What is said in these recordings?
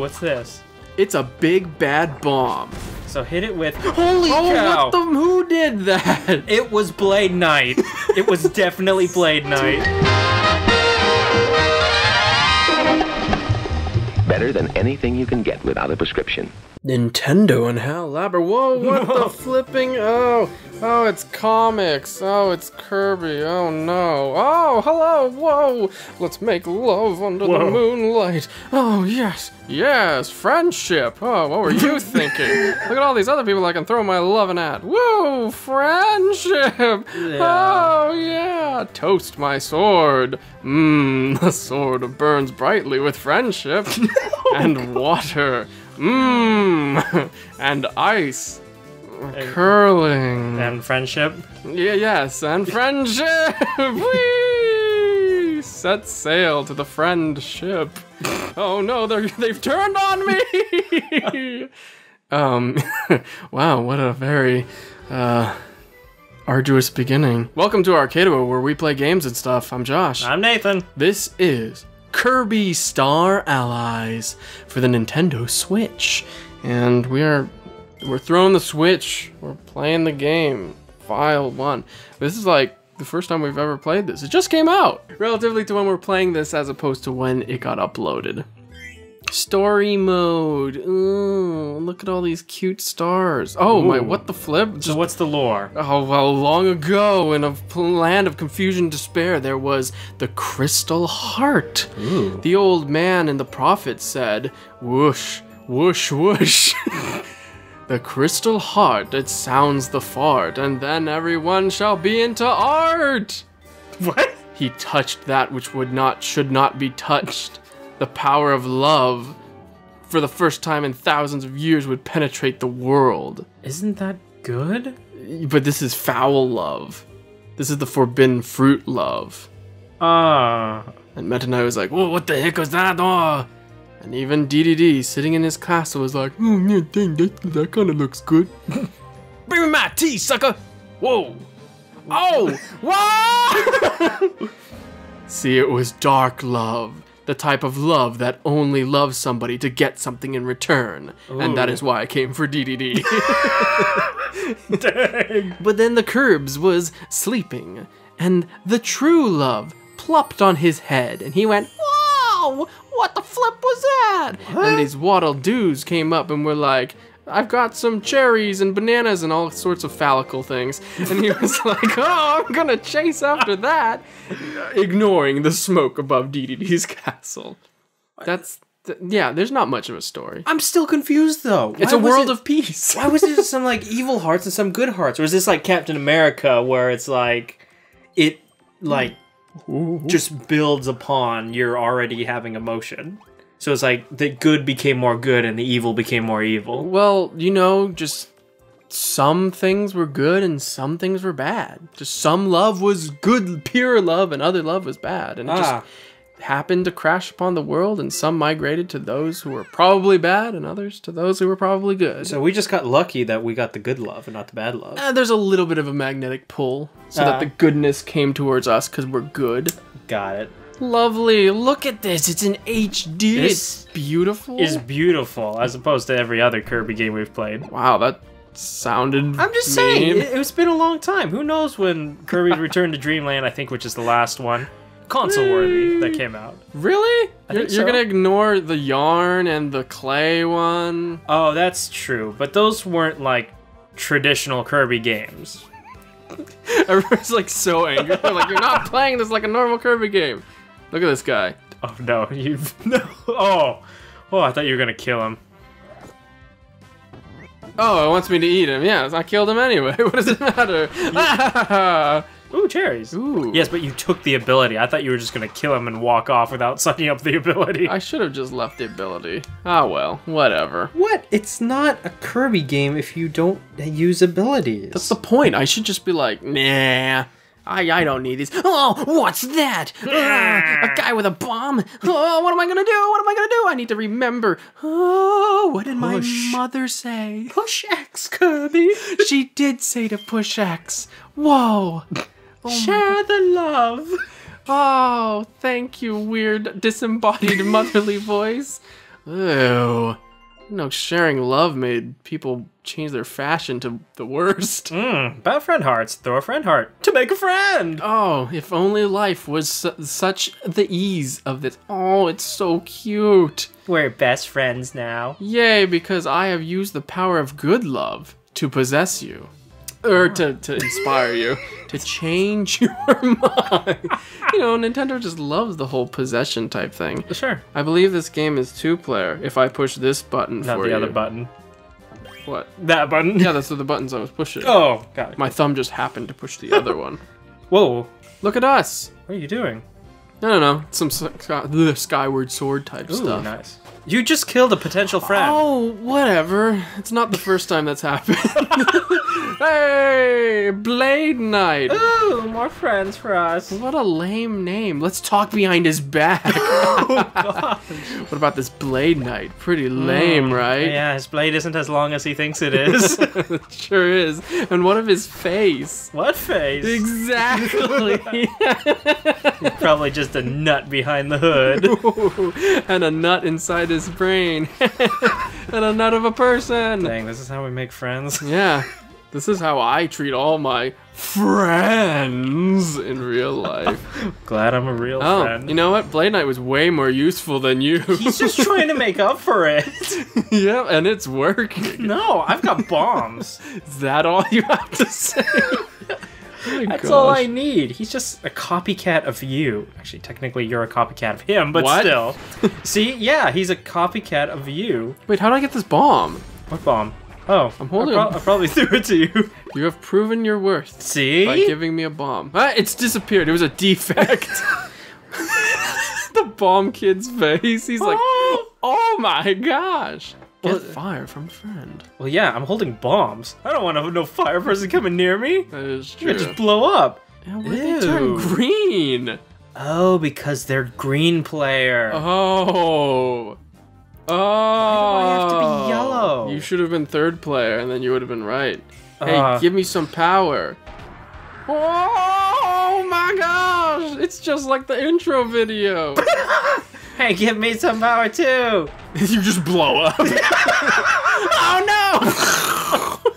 what's this? It's a big bad bomb. So hit it with... Holy cow! What the... Who did that? It was Blade Knight. It was definitely Blade Knight. Better than anything you can get without a prescription. Nintendo and Hal Labber. Whoa, what the flipping... Oh, it's comics. Oh, it's Kirby. Oh, no. Oh, hello. Whoa. Let's make love under the moonlight. Oh, yes. Yes. Friendship. Oh, what were you thinking? Look at all these other people I can throw my lovin' at. Whoa. Friendship. Yeah. Oh, yeah. Toast my sword. Mmm. The sword burns brightly with friendship. And water. Mmm. And ice. Curling. And friendship? Yeah, yes, and friendship! Whee! Set sail to the friendship. Oh no, they've turned on me! Wow, what a very arduous beginning. Welcome to Arcaduo, where we play games and stuff. I'm Josh. I'm Nathan. This is Kirby Star Allies for the Nintendo Switch. And we are... We're throwing the Switch. We're playing the game. File 1. This is like the first time we've ever played this. It just came out! Relatively to when we're playing this as opposed to when it got uploaded. Story mode. Ooh, look at all these cute stars. Oh, ooh. My, what the flip? So what's the lore? Oh, well, long ago in a land of confusion and despair, there was the crystal heart. Ooh. The old man and the prophet said, whoosh, whoosh, whoosh. The crystal heart, it sounds the fart, and then everyone shall be into art! What? He touched that which should not be touched. The power of love, for the first time in thousands of years, would penetrate the world. Isn't that good? But this is foul love. This is the forbidden fruit love. And Meta Knight was like, whoa, what the heck was that? Oh. And even Dedede, sitting in his castle, was like, oh, yeah, dang, that kind of looks good. Bring me my tea, sucker! Whoa! Oh! Whoa! See, it was dark love. The type of love that only loves somebody to get something in return. Ooh. And that is why I came for Dedede. Dang! But then the Kirbs was sleeping, and the true love plopped on his head, and he went, whoa! What the flip was that? What? And these Waddle Dees came up and were like, I've got some cherries and bananas and all sorts of phallical things. And he was like, oh, I'm gonna chase after that. Ignoring the smoke above Dedede's castle. That's, yeah, there's not much of a story. I'm still confused though. It's a world of peace. Why was there some like evil hearts and some good hearts? Or is this like Captain America where it's like, just builds upon your already having emotion. So it's like the good became more good and the evil became more evil. Well, you know, just some things were good and some things were bad. Just some love was good, pure love, and other love was bad. And it just happened to crash upon the world, and some migrated to those who were probably bad and others to those who were probably good. So we just got lucky that we got the good love and not the bad love. There's a little bit of a magnetic pull so that the goodness came towards us because we're good. Got it. Lovely. Look at this. It's in HD. This it's beautiful. It's beautiful as opposed to every other Kirby game we've played. Wow, that sounded I'm just mean. Saying, it's been a long time. Who knows when Kirby's Return to Dreamland, I think, which is the last one. Console-worthy that came out. Really? You're gonna ignore the yarn and the clay one? Oh, that's true. But those weren't like traditional Kirby games. Everyone's like so angry. They're like, you're not playing this like a normal Kirby game. Look at this guy. Oh no, no. Oh, I thought you were gonna kill him. Oh, it wants me to eat him. Yeah, I killed him anyway. What does it matter? Ooh, cherries. Ooh. Yes, but you took the ability. I thought you were just going to kill him and walk off without sucking up the ability. I should have just left the ability. Ah, well, whatever. What? It's not a Kirby game if you don't use abilities. That's the point. I should just be like, nah, I don't need these. Oh, what's that? A guy with a bomb? Oh, what am I going to do? What am I going to do? I need to remember. Oh, what did my mother say? Push X, Kirby. She did say to push X. Whoa. Oh, share the love. Oh, thank you, weird, disembodied, motherly voice. Ew. You know, sharing love made people change their fashion to the worst. About friend hearts. Throw a friend heart to make a friend. Oh, if only life was such the ease of this. Oh, it's so cute. We're best friends now. Yay, because I have used the power of good love to possess you. Or to inspire you. To change your mind. You know, Nintendo just loves the whole possession type thing. Sure. I believe this game is 2-player if I push this button for you. Not the other button. What? That button? Yeah, that's the buttons I was pushing. Oh, got it. My thumb just happened to push the other one. Whoa. Look at us. What are you doing? No. Some Skyward Sword type stuff. Ooh, nice. You just killed a potential friend. Oh, whatever. It's not the first time that's happened. Hey, Blade Knight. Ooh, more friends for us. What a lame name. Let's talk behind his back. Oh, gosh. What about this Blade Knight? Pretty lame, right? Yeah, his blade isn't as long as he thinks it is. It sure is. And what of his face? What face? Exactly. Probably just a nut behind the hood. Ooh, and a nut inside his brain. And a nut of a person. Dang, this is how we make friends. Yeah. This is how I treat all my friends in real life. Glad I'm a real friend. You know what? Blade Knight was way more useful than you. He's just trying to make up for it. Yeah, and it's working. No, I've got bombs. Is that all you have to say? That's all I need. He's just a copycat of you. Actually, technically, you're a copycat of him, but still. See? Yeah, he's a copycat of you. Wait, how do I get this bomb? What bomb? Oh, I'm holding I probably threw it to you. You have proven your worth. See? By giving me a bomb. Ah, it's disappeared. It was a defect. The bomb kid's face. He's like, oh my gosh. Get fire from a friend. Well, yeah, I'm holding bombs. I don't want to have no fire person coming near me. That is true. It just blow up. Yeah, why did they turn green? Oh, because they're green player. Why do I have to be yellow? You should have been 3rd player, and then you would have been right. Hey, give me some power. Oh my gosh! It's just like the intro video. Hey, give me some power too. You just blow up. Oh no!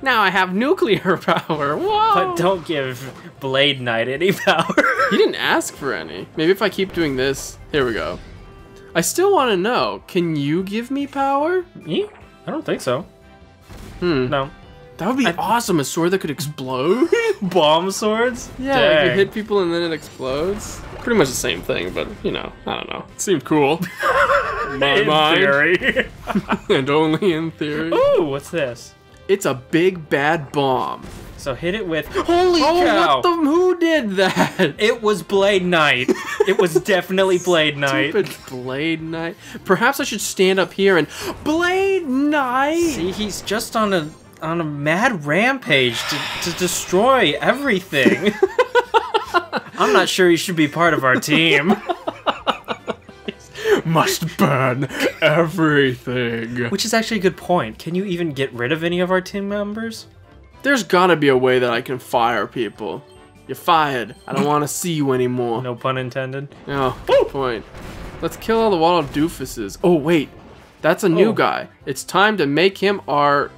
Now I have nuclear power. Whoa! But don't give Blade Knight any power. He didn't ask for any. Maybe if I keep doing this. Here we go. I still want to know, can you give me power? Me? I don't think so. No. That would be awesome, a sword that could explode? Bomb swords? Yeah, like you hit people and then it explodes. Pretty much the same thing, but, you know, I don't know. It seemed cool. In my mind. And only in theory. Ooh, what's this? It's a big bad bomb. So hit it with... Holy cow! What the... Who did that? It was Blade Knight. It was definitely Blade Knight. Stupid Blade Knight. Perhaps I should stand up here and... Blade Knight! See, he's just on a mad rampage to destroy everything. I'm not sure he should be part of our team. Must burn everything. Which is actually a good point. Can you even get rid of any of our team members? There's gotta be a way that I can fire people. You're fired. I don't want to see you anymore. No pun intended. No, good point. Let's kill all the Waddle doofuses. Oh, wait. That's a new guy. It's time to make him our...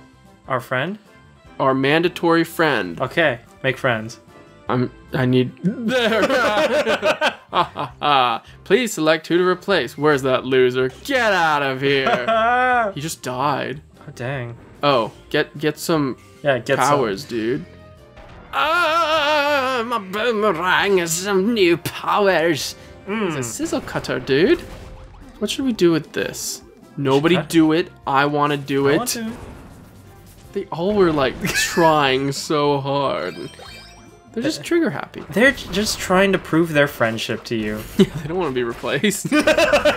Our friend? Our mandatory friend. Okay, make friends. I need... There. Please select who to replace. Where's that loser? Get out of here. He just died. Oh, dang. Oh, get some... Yeah, get powers, dude. Ah, my boomerang has some new powers. It's a sizzle cutter, dude. What should we do with this? Nobody do it. I want to do it. They all were like trying so hard. They're just trigger happy. They're just trying to prove their friendship to you. Yeah, they don't want to be replaced.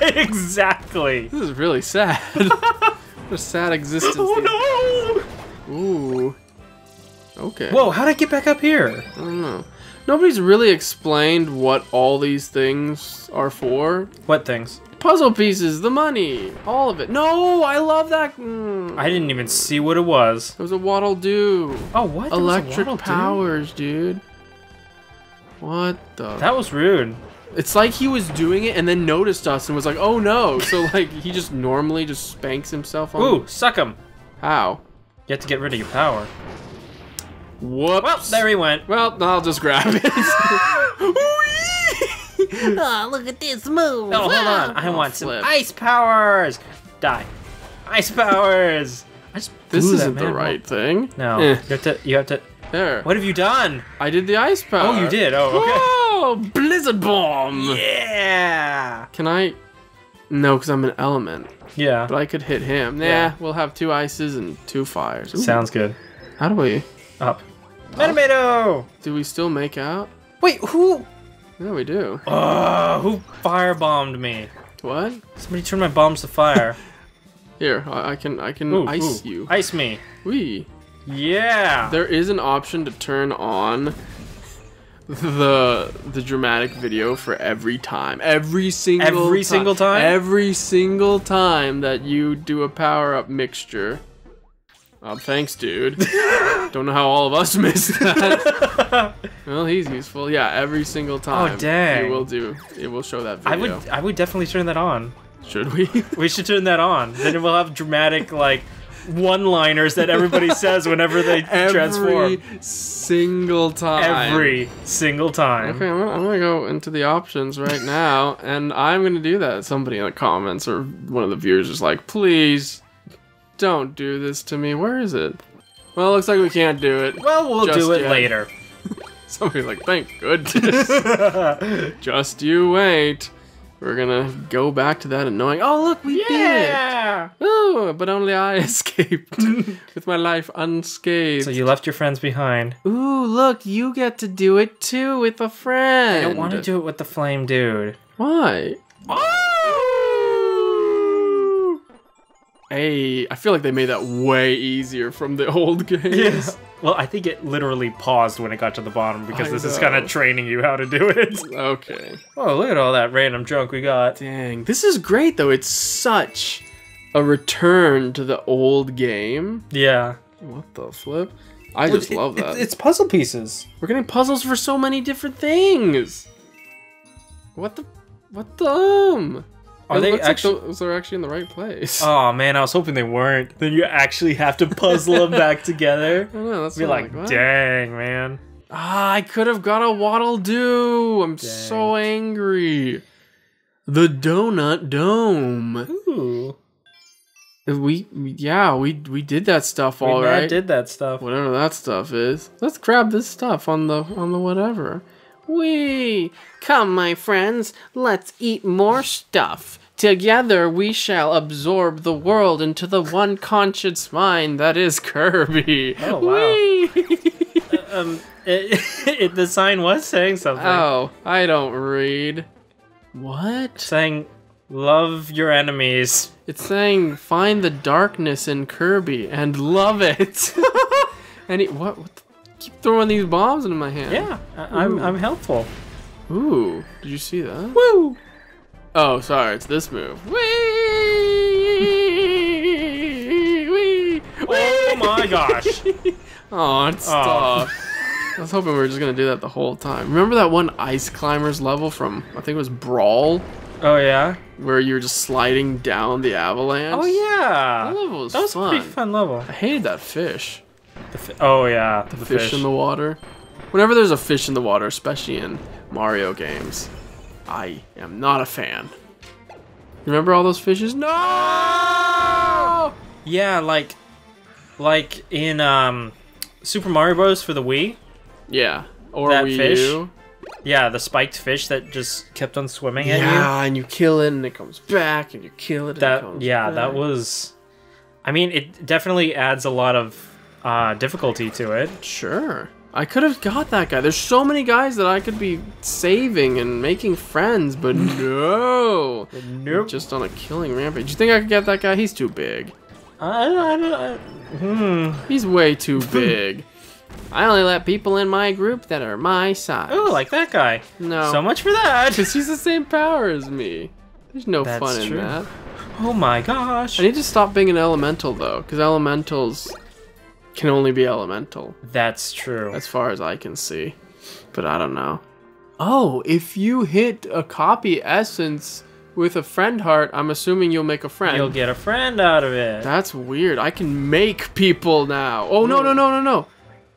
Exactly. This is really sad. What a sad existence. Oh no. Ooh. Okay. Whoa, how'd I get back up here? I don't know. Nobody's really explained what all these things are for. What things? Puzzle pieces, the money, all of it. No, I love that. I didn't even see what it was. It was a Waddle Doo. Oh, what? Electric powers, dude. What the? That was rude. It's like he was doing it and then noticed us and was like, oh no. So like he just normally just spanks himself on. Ooh, suck him. How? You have to get rid of your power. Whoops. Well, there he went. Well, I'll just grab it. Oh, look at this move. No, hold on. I want some ice powers. Die. Ice powers. I just this isn't the right thing. No. Eh. You have to. There. What have you done? I did the ice power. Oh, you did? Oh, okay. Oh, blizzard bomb. Yeah. Can I? No, because I'm an element. Yeah. But I could hit him. Nah, yeah. We'll have 2 ices and 2 fires. Ooh. Sounds good. How do we? Up. Metamato! Do we still make out? Wait, who? No, we do. Who firebombed me? What? Somebody turned my bombs to fire. Here, I can ooh, ice ooh. You. Ice me. Wee. Yeah. There is an option to turn on the dramatic video for every time. Every single time? Every single time that you do a power-up mixture. Thanks, dude. Don't know how all of us missed that. Well, he's useful. Yeah, every single time. Oh, dang. It will show that video. I would definitely turn that on. Should we? We should turn that on. Then we'll have dramatic, like, one-liners that everybody says whenever they transform. Every single time. Every single time. Okay, I'm gonna go into the options right now, and I'm gonna do that. Somebody in the comments or one of the viewers is like, please... don't do this to me. Where is it? Well, it looks like we can't do it. Well, we'll do it later. Somebody's like, thank goodness. Just you wait. We're gonna go back to that annoying... Oh, look, we did it! Ooh, but only I escaped with my life unscathed. So you left your friends behind. Ooh, look, you get to do it too with a friend. I don't want to do it with the flame dude. Why? Oh! Hey, I feel like they made that way easier from the old games. Yeah. Well, I think it literally paused when it got to the bottom because this is kind of training you how to do it. Okay. Oh, look at all that random junk we got. Dang. This is great, though. It's such a return to the old game. Yeah. What the flip? I just love that. It's puzzle pieces. We're getting puzzles for so many different things. What the? Are they actually? Like those are actually in the right place. Oh man, I was hoping they weren't. Then you actually have to puzzle them back together. I know, that's like dang, man. Ah, I could have got a Waddle Dee. I'm so angry. The Donut Dome. Ooh. We did that stuff all right. We did that stuff. Whatever that stuff is. Let's grab this stuff on the whatever. Wee! Come, my friends, let's eat more stuff. Together we shall absorb the world into the one conscious mind that is Kirby. Oh, wow. Wee! The sign was saying something. Oh, I don't read. What? It's saying, love your enemies. It's saying, find the darkness in Kirby and love it. And it, what the? Keep throwing these bombs into my hand. Yeah, I'm helpful. Ooh, did you see that? Woo! Oh, sorry, it's this move. Wee! Wee! Oh my gosh! Oh, it's tough. I was hoping we were just gonna do that the whole time. Remember that one Ice Climbers level from I think it was Brawl? Oh yeah. Where you were just sliding down the avalanche. Oh yeah. That level was fun. That was a pretty fun level. I hated that fish. Oh yeah, the fish in the water. Whenever there's a fish in the water, especially in Mario games, I am not a fan. Remember all those fishes? No! Yeah, like in Super Mario Bros. For the Wii. Yeah, or that Wii fish. U. Yeah, the spiked fish that just kept on swimming at you. Yeah, and you kill it and it comes back, and you kill it and it comes back. That was... I mean, it definitely adds a lot of... difficulty to it. Sure. I could have got that guy. There's so many guys that I could be saving and making friends, but no. Nope. Just on a killing rampage. Do you think I could get that guy? He's too big. He's way too big. I only let people in my group that are my size. Oh, like that guy. No. So much for that. Because he's the same power as me. There's no fun in that. Oh my gosh. I need to stop being an elemental, though, because elementals... can only be elemental. That's true. As far as I can see. But I don't know. Oh, if you hit a copy essence with a friend heart, I'm assuming you'll make a friend. You'll get a friend out of it. That's weird. I can make people now. Oh, no, no, no, no, no.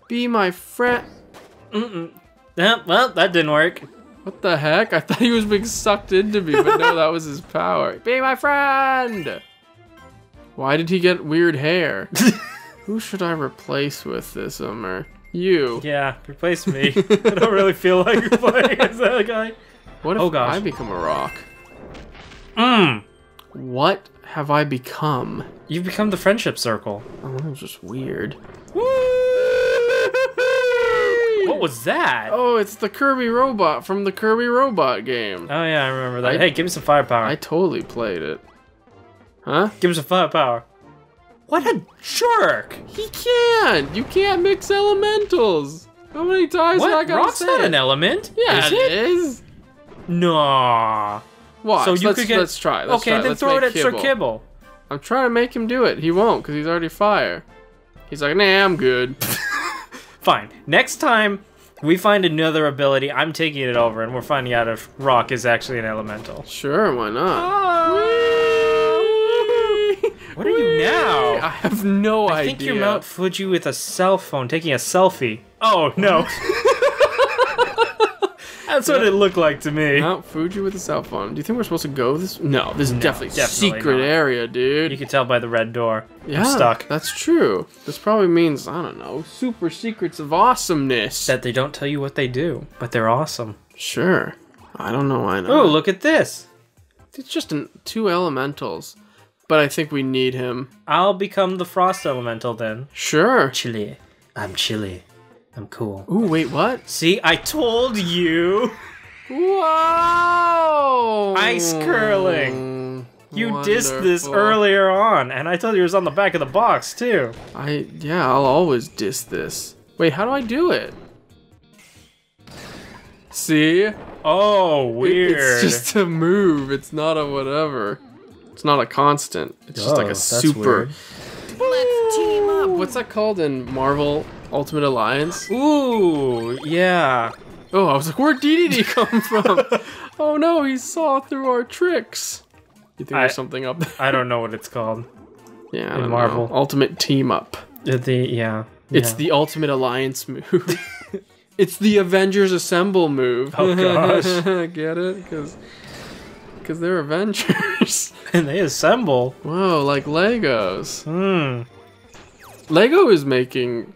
Be my friend. Mm-mm. Yeah, well, that didn't work. What the heck? I thought he was being sucked into me, but no, that was his power. Be my friend! Why did he get weird hair? Who should I replace with this summer? You. Yeah, replace me. I don't really feel like playing as that guy. What if I become a rock? Mmm. What have I become? You've become the friendship circle. Oh, that was just weird. What was that? Oh, it's the Kirby robot from the Kirby robot game. Oh yeah, I remember that. Hey, give me some firepower. I totally played it. Huh? Give me some firepower. What a jerk! He can't! You can't mix elementals! How many times have I got to say it? Rock's not an element! Yeah, it is! Nah. Why? So you could get... Let's try. Let's try. Then throw it at Sir Kibble. I'm trying to make him do it. He won't, because he's already fire. He's like, nah, I'm good. Fine. Next time we find another ability, I'm taking it over, and we're finding out if rock is actually an elemental. Sure, why not? What are you now? I have no idea. I think you're Mount Fuji with a cell phone, taking a selfie. Oh, no. That's what it looked like to me. Mount Fuji with a cell phone. Do you think we're supposed to go this? No, this is definitely secret area, dude. You can tell by the red door. Yeah, I'm stuck. That's true. This probably means, I don't know, super secrets of awesomeness. That they don't tell you what they do, but they're awesome. Sure. I don't know why not. Oh, look at this. It's just two elementals. But I think we need him. I'll become the frost elemental then. Sure. Chilly. I'm chilly. I'm cool. Ooh, wait, what? See, I told you. Whoa! Ice curling. You dissed this earlier on, and I told you it was on the back of the box too. Yeah, I'll always diss this. Wait, how do I do it? See? Oh, weird. It's just a move. It's not a whatever. It's not a constant. It's just like a super. Let's team up. What's that called in Marvel Ultimate Alliance? Ooh, yeah. Oh, I was like, where'd Dedede come from? Oh no, he saw through our tricks. You think there's something up there? I don't know what it's called. Yeah, I don't Marvel know. Ultimate team up. It's the Ultimate Alliance move. It's the Avengers Assemble move. Oh gosh, get it? Because they're Avengers. And they assemble. Whoa, like Legos. Hmm. Lego is making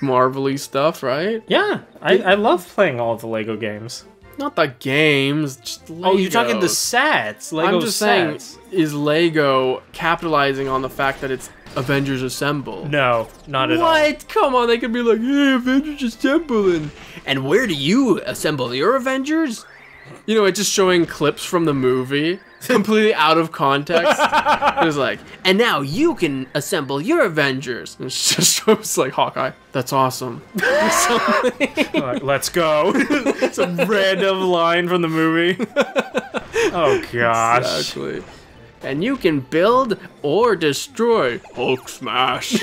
Marvel-y stuff, right? Yeah. I love playing all the Lego games. Not the games, just Legos. Oh, you're talking the sets. Lego sets. I'm just saying, is Lego capitalizing on the fact that it's Avengers Assemble? No, not at all. What? Come on, they could be like, hey, Avengers Assemble. And where do you assemble your Avengers? You know, it's just showing clips from the movie, completely out of context. It was like, and now you can assemble your Avengers. And it's just shows like Hawkeye. That's awesome. Let's go. It's a random line from the movie. Oh gosh. Exactly. And you can build or destroy Hulk Smash.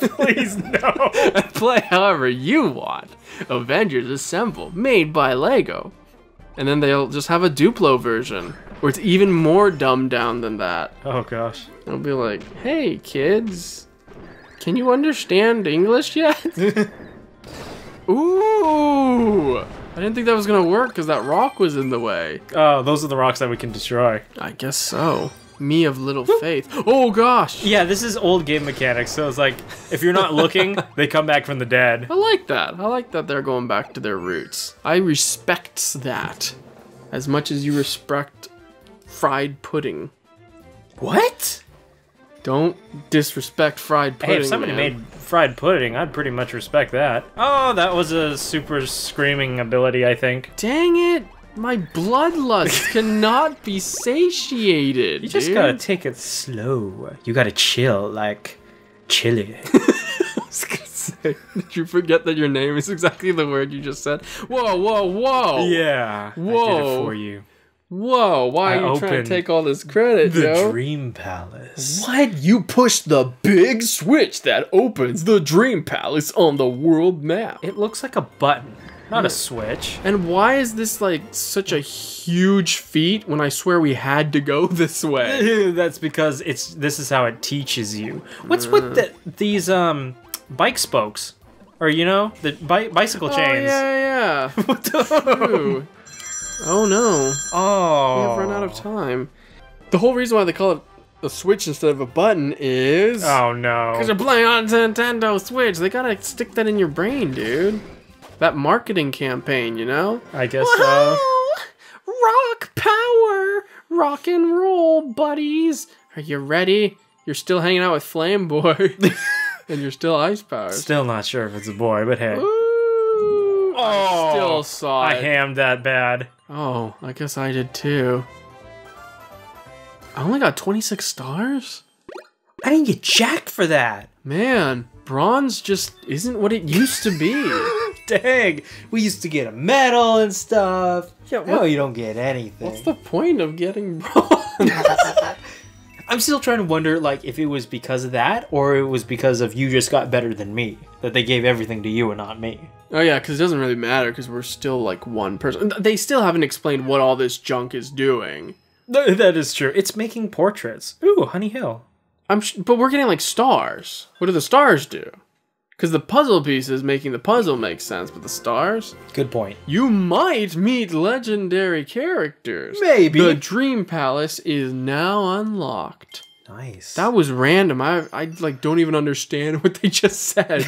Please no. Play however you want. Avengers Assemble, made by Lego. And then they'll just have a Duplo version, where it's even more dumbed down than that. Oh gosh. It'll be like, hey kids, can you understand English yet? Ooh! I didn't think that was gonna work because that rock was in the way. Oh, those are the rocks that we can destroy. I guess so. Me of little faith. Oh gosh! Yeah, this is old game mechanics, so it's like, if you're not looking, they come back from the dead. I like that. I like that they're going back to their roots. I respect that. As much as you respect fried pudding. What? Don't disrespect fried pudding, hey, if somebody made fried pudding, I'd pretty much respect that. Oh, that was a super screaming ability, I think. Dang it! My bloodlust cannot be satiated. You just gotta take it slow. You gotta chill, like chili. I was gonna say, did you forget that your name is exactly the word you just said? Whoa, whoa, whoa! Yeah, whoa. I did it for you. Whoa, why are you trying to take all this credit, yo? The Dream Palace. What? You pushed the big switch that opens the Dream Palace on the world map. It looks like a button. Not a Switch. And why is this like such a huge feat when I swear we had to go this way? That's because it's this is how it teaches you. What's with these bike spokes? Or you know, the bicycle chains. Yeah, yeah. What the Oh no. Oh. We have run out of time. The whole reason why they call it a Switch instead of a button is... Oh no. Because you're playing on Nintendo Switch. They gotta stick that in your brain, dude. That marketing campaign, you know? I guess so. Rock power! Rock and roll, buddies! Are you ready? You're still hanging out with Flame Boy. And you're still Ice Power. Still not sure if it's a boy, but hey. Ooh, oh, I still saw it. I hammed that bad. Oh, I guess I did too. I only got 26 stars? I didn't get jacked for that. Man, bronze just isn't what it used to be. Dang, we used to get a medal and stuff. Yeah, no, you don't get anything. What's the point of getting bronze? I'm still trying to wonder, like, if it was because of that, or it was because of you just got better than me, that they gave everything to you and not me. Oh yeah, because it doesn't really matter, because we're still, like, one person. They still haven't explained what all this junk is doing. That is true. It's making portraits. Ooh, Honey Hill. But we're getting, like, stars. What do the stars do? Because the puzzle pieces making the puzzle make sense, but the stars? Good point. You might meet legendary characters. Maybe. The Dream Palace is now unlocked. Nice. That was random. I like, don't even understand what they just said.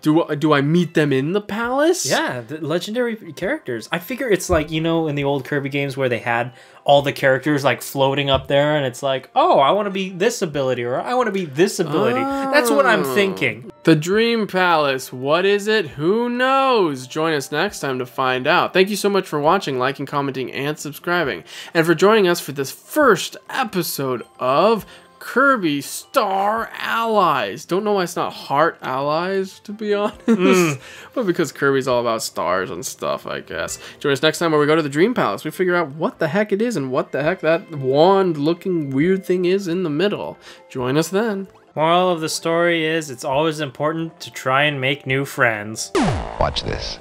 Do I meet them in the palace? Yeah, the legendary characters. I figure it's like, you know, in the old Kirby games where they had all the characters like floating up there and it's like, oh, I want to be this ability or I want to be this ability. Oh. That's what I'm thinking. The Dream Palace. What is it? Who knows? Join us next time to find out. Thank you so much for watching, liking, commenting, and subscribing. And for joining us for this first episode of Kirby Star Allies. Don't know why it's not Heart Allies, to be honest. But because Kirby's all about stars and stuff, I guess. Join us next time where we go to the Dream Palace. We figure out what the heck it is and what the heck that wand-looking weird thing is in the middle. Join us then. Moral of the story is it's always important to try and make new friends. Watch this.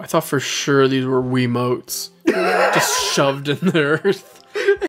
I thought for sure these were Wiimotes just shoved in the earth.